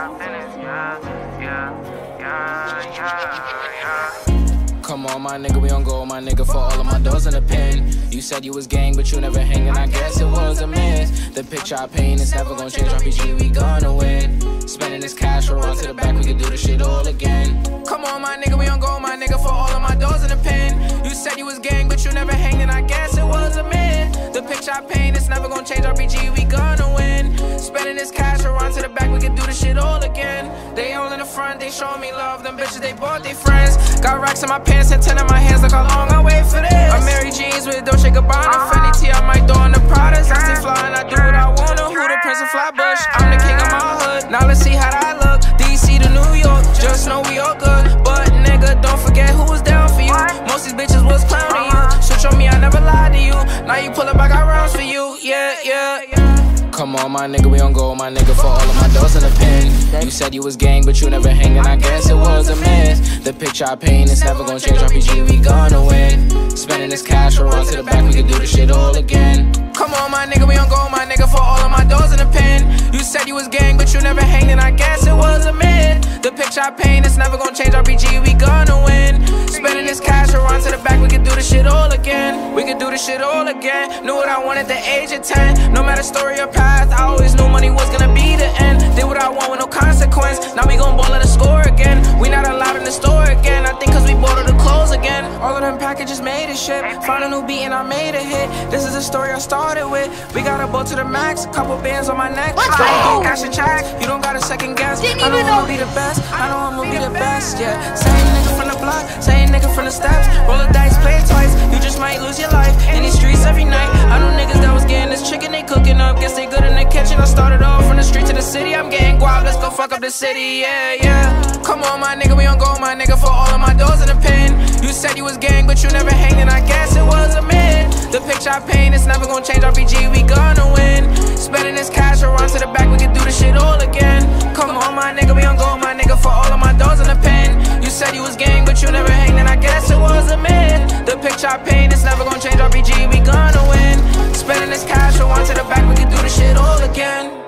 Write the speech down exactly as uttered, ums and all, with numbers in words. I'm finished, yeah, yeah, yeah, yeah, yeah. Come on, my nigga, we on gold, my nigga, for all of my doors in the pen. You said you was gang, but you never hangin', I guess it was a mess. The picture I paint is never gonna change, R P G, we gonna win. Spending this cash, roll on to the back, we can do this shit all again. Come on, my nigga, we on gold, my nigga, for all of my doors in the pen. You said you was gang, but you never hangin', I guess it was a mess. The picture I paint is never gonna change, R P G, we gonna win. Spending this cash, roll on to the back, we can do this shit all again. They all in the front, they showin' me love, them bitches, they bought their friends. Got racks in my pants, and ten in my hands, look how long I wait for this. I'm Mary Jeans with Dolce and Gabbana, Fendi T, I might throw on the Prada. I stay flying, I do what I wanna. Who the Prince of Flatbush? I'm the king of my hood. Now let's see how that look. D C to New York, just know we all good. But nigga, don't forget who was down for you. Most these bitches was clowning you. Switch on me, I never lied to you. Now you pull up, I got rounds for you. Yeah, yeah, yeah. Come on, my nigga, we on gold, my nigga, for all of my doors in the pen. You said you was gang, but you never hangin', I guess it was a mess. The picture I paint is never gonna change, R P G, we gonna win. Spending this cash, roll on to the back, we can do this shit all again. Come on, my nigga, we on gold, my nigga, for all of my doors in the pen. You said you was gang, but you never hangin', I guess it was a myth. The picture I paint is never gonna change, R P G, we gonna win. Spending this cash, roll on to the back, we can do this shit all again. We can do this shit all again. Knew what I wanted at the age of ten. No matter story or path, I always knew money was gonna be the end. Did what I want with no consequence. Now we gon' ball at the score again. We not allowed in the store again. I think cause we bought all the clothes again. All of them packages made a ship. Found a new beat and I made a hit. This is the story I started with. We got a boat to the max. Couple bands on my neck. Let's go. Don't think I should check. You don't gotta second guess. Didn't I know I'm gonna be the best. I know I'm gonna be the best. Yeah. Same nigga from the block. Same nigga from the steps. Roll the dice, play it twice. You just might lose your life in these streets every night. I know niggas that was getting this chicken they cooking up. Guess they good in the kitchen. I started off from the street to the city. I'm getting guap. Let's go fuck up the city. Yeah, yeah. Come on, my nigga, we on gold, my nigga, for all of my doors in the pen. You said you was gang, but you never hangin', I guess it was a myth. The picture I paint is never gonna change, R P G, we gonna win. Spending this cash, roll on to the back, we can do this shit all again. Come on, my nigga, we on gold, my nigga, for all of my doors in the pen. You said you was gang, but you never hangin', I guess it was a myth. The picture I paint is never gonna change, R P G, we gonna win. Spending this cash, roll on to the back, we can do this shit all again.